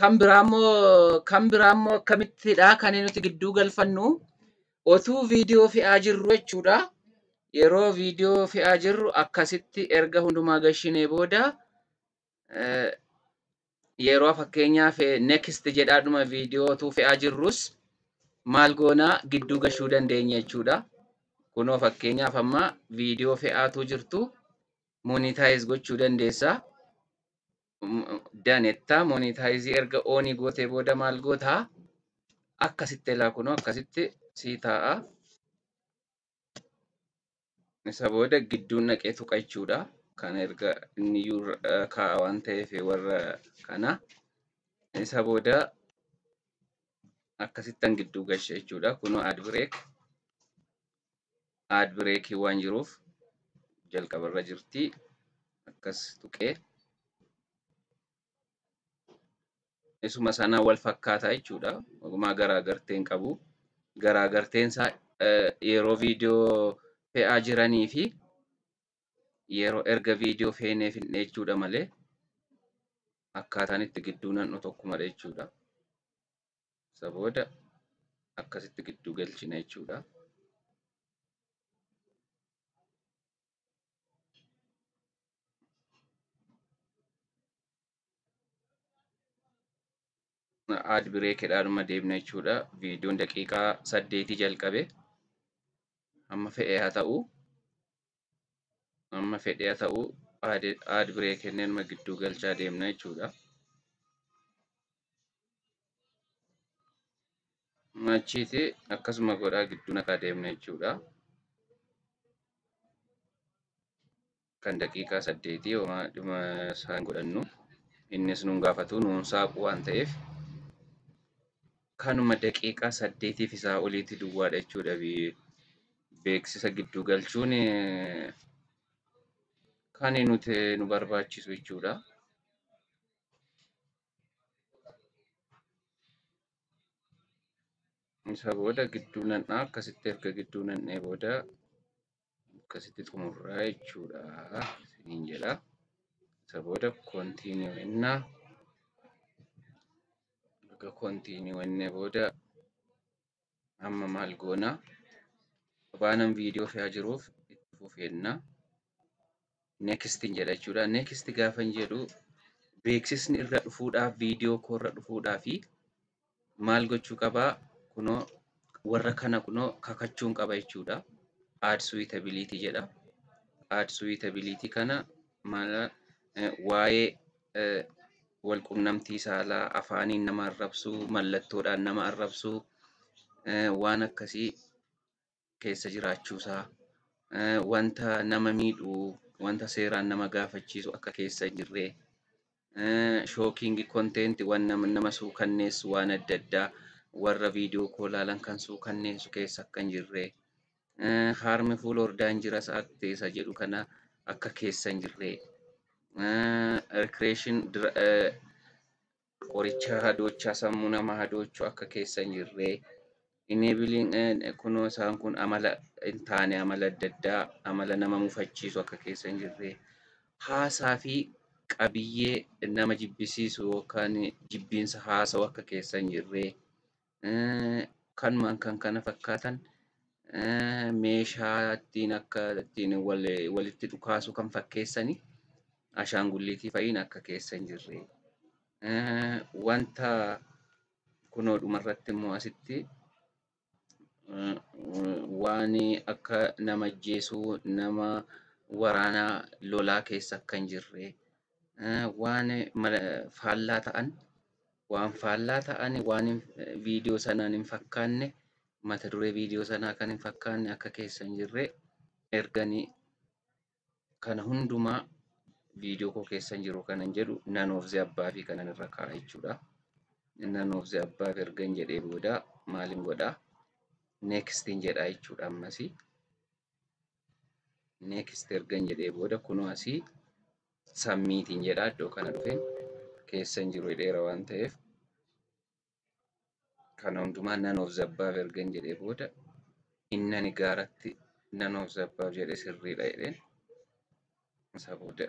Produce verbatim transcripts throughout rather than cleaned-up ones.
kan biraammoo kan biraammoo akkamittidha kan nuti giddu galfannu otuu viidiyoo fi'aa jirru jechuudha. Yeroo viidiyoo fi'aa jirru akkasitti erga hundumaa gashinee booda yeroo fakkeenyaaf next jedhaadhuma viidiyoo otuu fi'aa jirrus maal goona giddu gashuu dandeenya jechuudha. Kunoo fakkeenyaaf amma viidiyoo fi'aatu jirtu monetize gochuu dandeessa. Danetta monetize erga oni gote boda mal gota akkasitti lakuno akkasitti sitaa isa boda gidduun naqeetu qachuudha kan erga inni ka wanta fe warra kana isa boda akkasittan giddu gashe jechuudha. Kuno ad break ad break waan jiruuf jalqabarra jirti akkas tuqee Isuma sana wal fakkaata jechuudha. Oguma garaa garteen qabu garaa garteen sa yeroo viidiyoo fe'aa jiranii fi yeroo erga viidiyoo fe'nee finne jechuudha malee akkaataan itti gidduu naannoo tokko malee jechuudha. Sabooda akkasitti gidduu galchina jechuudha. Ad break edaduma deebna jechuudha. Viidiyoon daqiiqaa saddeetii jalqabe amma fedhee haa ta'u amma fedhee haa ta'u ad break enneen ma gidduu galchaa deemna jechuudha. Machiiti akkasuma godhaa gidduu naqaa deemna jechuudha. Kan daqiiqaa saddeetii homaa dhuma isaan godhannu innis nuun gaafatu nuun saaqu waan ta'eef kanuma daqiiqa saddeetiif isaa oliitti duwwaadha jechuudha. Beeksisa giddu galchuun kan nuti nu barbaachisu jechuudha. Isa booda gidduu naannaa akkasitti erga gidduu naannee booda akkasitti xumurraa jechuudha. Isiniin jedha. Isa booda continue innaa. Ka continue enne boda amma mal goona baanan video fi ajiruuf itti fufenna next jedha jechuudha. Next gaafan jedhu beeksisni irra dhufuudhaaf video korra dhufuudhaaf maal gochuu qaba kuno warra kana kuno kakachuun qaba jechuudha. Ad suitability jedha. Ad suitability kana mala waaye wal qunnamtii saala afaaniin nama arrabsu mallattoodhaan nama arrabsu waan akkasii keessa jiraachuusaa wanta nama miidhu wanta seeraan nama gaafachiisu akka keessa jirre shocking content waan nama suukanneessu waan adda addaa warra viidiyoo koo laalan kan suukanneessu keessa akka hin jirre harmful ordaan jiras akteessa jedhu kana akka keessa hin jirre. Recreation qoricha hadoocha sammuu namaa hadochuu akka keessa hin jirre enabling kuno isaan kun amala hin taane amala adda addaa amala nama mufachiisu akka keessa hin jirre haasaa fi qabiyyee nama jibbisiisu yookaan jibbiinsa haasa'u akka keessa hin jirre kanumaan kan kana fakkaatan meeshaa ittiin akka ittiin walitti dhukaasuu kan fakkeessani. Ashaangulliti fa'iin akka keessa hin jirre wanta kunoo dhumarratti immoo asitti waan akka nama jeesuu nama waraana lolaa keessa akka hin jirre waan faallaa ta'an waan faallaa ta'an waan viidiyoo sanaan hin fakkaanne mata duree viidiyoo sanaa kan hin fakkaanne akka keessa hin jirre erganii kana hundumaa video ko keessan jiru kanan jedhu nan of ziabbaa fi kanan irra kaa'aa jechuudha. Nan of ziabbaa ergan jedhee booda maalin godha next jedha jechuudha. Ammasi next ergan jedhee booda kunoo asii submit jedha iddoo kana dhufeen keessan jiru dheeraa waan ta'eef kan hundumaa nan of ziabbaa ergan jedhee booda innani gaaratti nan of ziabbaa jedhee sirriidha jedheen isa booda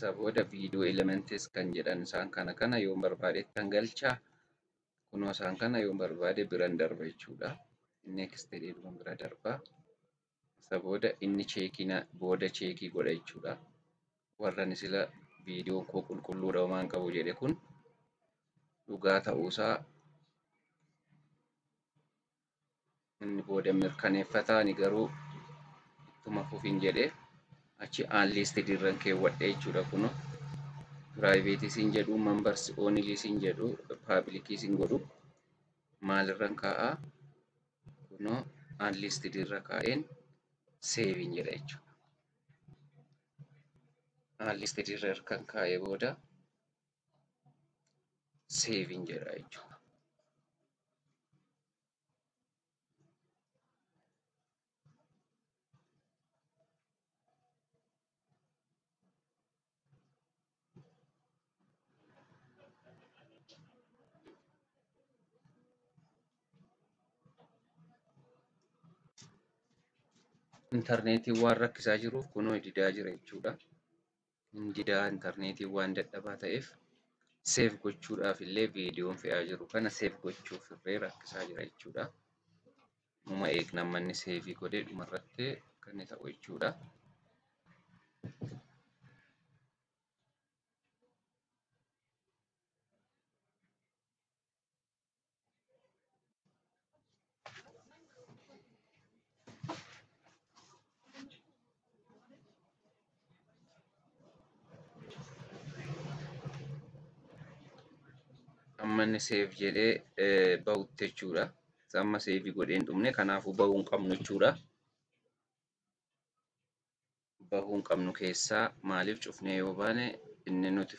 saboda video elements kan jedhan isaan kana kana yoo barbaadeettan galcha kunoo isaan kana yoo barbaade biraan darba jechuudha. Next jedhee dhuman bira darba saboda inni cheekina booda cheekii godha jechuudha. Warran sila video ko qulqulluudha waan qabu jedhe kun dhugaa ta'uusaa inni booda mirkaneeffataani garuu ittuma fufiin jedhe achi unlisted irran keewwadhe jechuudha. Kun private isin jedhu members only isin jedhu public isin godhu maalirran kaa'a kun unlisted irra kaa'een save in jedha jechuudha. Unlisted irra kan kaa'ee booda save in jedha jechuudha. Interneti waan rakkisaa jiruuf kunoo didaa jira jechuudha. Didaa interneti waan dadhabaa ta'eef save gochuudhaaf illee viidiyoon fe'aa jiru kana save gochuuf irree rakkisaa jira jechuudha. Muma eegna manni save godhee dhumarratti kan inni ta'u jechuudha. Manni save jedhee ba'utte jechuudha. Amma save godhee hin dhumne kanaafuu ba'uu hin qabnu jechuudha. Ba'uu hin qabnu keessaa maaliif cufnee yoo baane inni nuti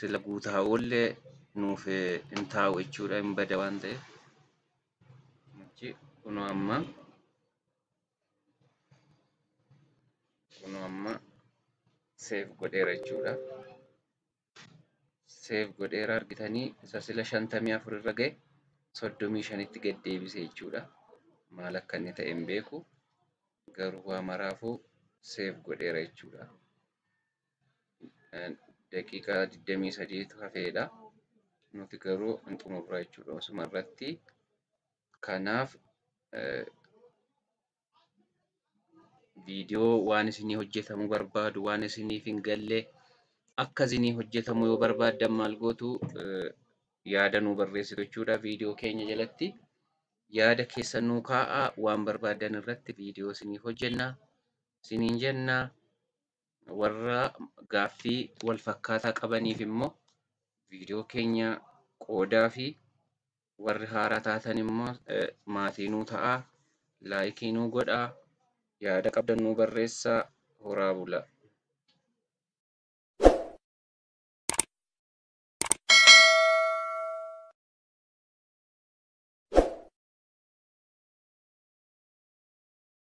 sila guutaa oollee nuuf hin taa'u jechuudha, hin bada waan ta'eef. Kunoo amma kunoo amma save godheera jechuudha. Save godheera argitanii isa sila shantamii afur irra ga'e soddomii shan itti gad deebisee jechuudha. Maal akka inni ta'e hin beeku garuu waa maraafuu save godheera jechuudha. Daqiiqaa digdamii sadiitu hafeedha. Nuti garuu hin xumurra jechuudha osuma irratti. Kanaaf viidiyoo waan isinii hojjetamuu barbaadu waan isiniif hin galle akka isinii hojjetamu yoo barbaaddan maal gootu yaada nuu barreessitu jechuudha. Viidiyoo keenya jalatti yaada keessa nuu kaa'aa waan barbaaddan irratti viidiyoo isinii hojjenna isiniin jenna. Warra gaaffii wal fakkaataa qabaniif immoo viidiyoo keenya qoodaa fi warri haaraa taatan immoo maatii nuu ta'a, laayikii nuu godha, yaada qabdan nuu barreessa, horaa bula.